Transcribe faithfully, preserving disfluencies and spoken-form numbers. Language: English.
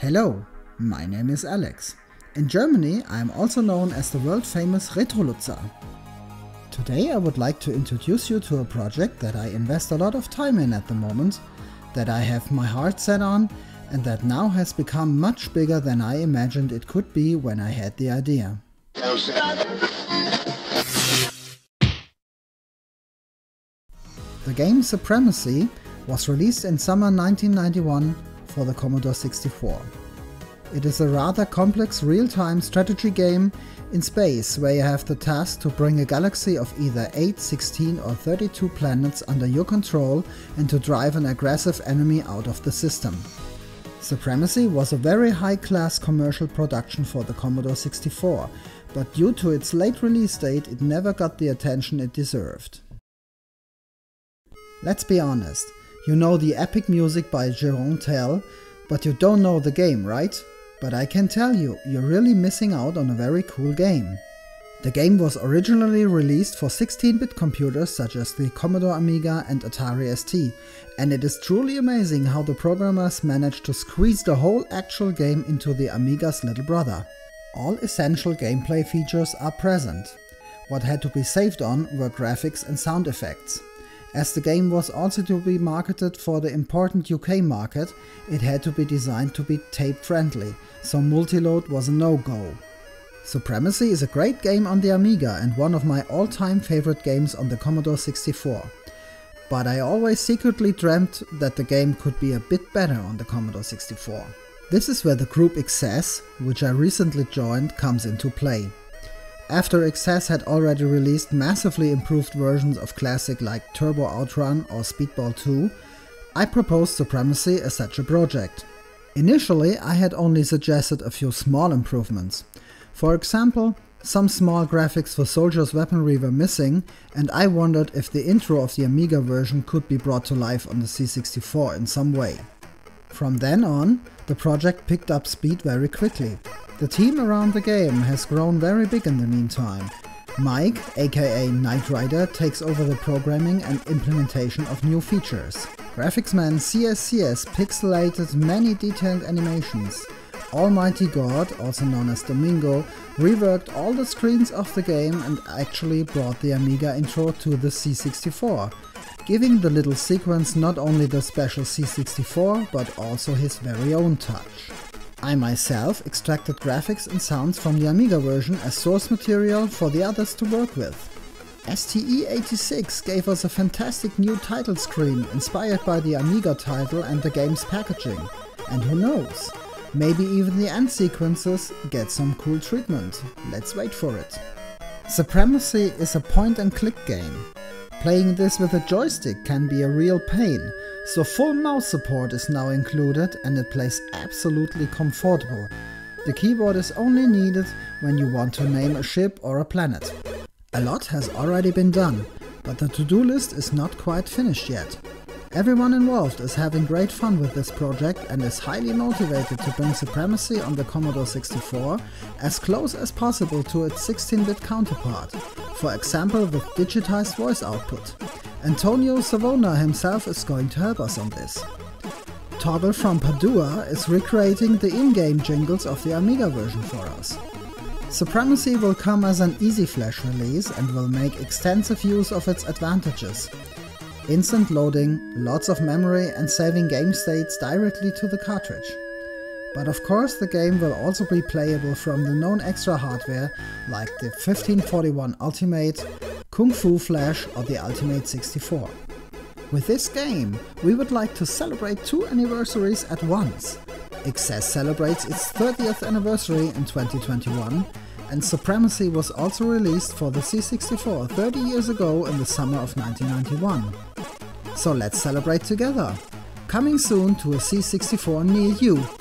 Hello, my name is Alex. In Germany I am also known as the world famous Retrolutzer. Today I would like to introduce you to a project that I invest a lot of time in at the moment, that I have my heart set on, and that now has become much bigger than I imagined it could be when I had the idea. The game Supremacy was released in summer nineteen ninety-one for the Commodore sixty-four. It is a rather complex real-time strategy game in space where you have the task to bring a galaxy of either eight, sixteen or thirty-two planets under your control and to drive an aggressive enemy out of the system. Supremacy was a very high-class commercial production for the Commodore sixty-four, but due to its late release date it never got the attention it deserved. Let's be honest, you know the epic music by Jeroen Tel, but you don't know the game, right? But I can tell you, you're really missing out on a very cool game. The game was originally released for sixteen bit computers such as the Commodore Amiga and Atari S T, and it is truly amazing how the programmers managed to squeeze the whole actual game into the Amiga's little brother. All essential gameplay features are present. What had to be saved on were graphics and sound effects. As the game was also to be marketed for the important U K market, it had to be designed to be tape-friendly, so multiload was a no-go. Supremacy is a great game on the Amiga and one of my all-time favorite games on the Commodore sixty-four. But I always secretly dreamt that the game could be a bit better on the Commodore sixty-four. This is where the group Excess, which I recently joined, comes into play. After Excess had already released massively improved versions of classic like Turbo Out Run or Speedball two, I proposed Supremacy as such a project. Initially I had only suggested a few small improvements. For example, some small graphics for soldiers' weaponry were missing, and I wondered if the intro of the Amiga version could be brought to life on the C sixty-four in some way. From then on, the project picked up speed very quickly. The team around the game has grown very big in the meantime. Mike, aka Knight Rider, takes over the programming and implementation of new features. Graphics man C S C S pixelated many detailed animations. Almighty God, also known as Domingo, reworked all the screens of the game and actually brought the Amiga intro to the C sixty-four, giving the little sequence not only the special C sixty-four but also his very own touch. I myself extracted graphics and sounds from the Amiga version as source material for the others to work with. S T E eighty-six gave us a fantastic new title screen inspired by the Amiga title and the game's packaging. And who knows, maybe even the end sequences get some cool treatment. Let's wait for it. Supremacy is a point-and-click game. Playing this with a joystick can be a real pain, so full mouse support is now included and it plays absolutely comfortable. The keyboard is only needed when you want to name a ship or a planet. A lot has already been done, but the to-do list is not quite finished yet. Everyone involved is having great fun with this project and is highly motivated to bring Supremacy on the Commodore sixty-four as close as possible to its sixteen bit counterpart. For example, with digitized voice output. Antonio Savona himself is going to help us on this. Toggle from Padua is recreating the in-game jingles of the Amiga version for us. Supremacy will come as an EasyFlash release and will make extensive use of its advantages. Instant loading, lots of memory and saving game states directly to the cartridge. But of course the game will also be playable from the known extra hardware like the fifteen forty-one Ultimate, Kung Fu Flash or the Ultimate sixty-four. With this game we would like to celebrate two anniversaries at once. Excess celebrates its thirtieth anniversary in twenty twenty-one and Supremacy was also released for the C sixty-four thirty years ago in the summer of nineteen ninety-one. So let's celebrate together! Coming soon to a C sixty-four near you!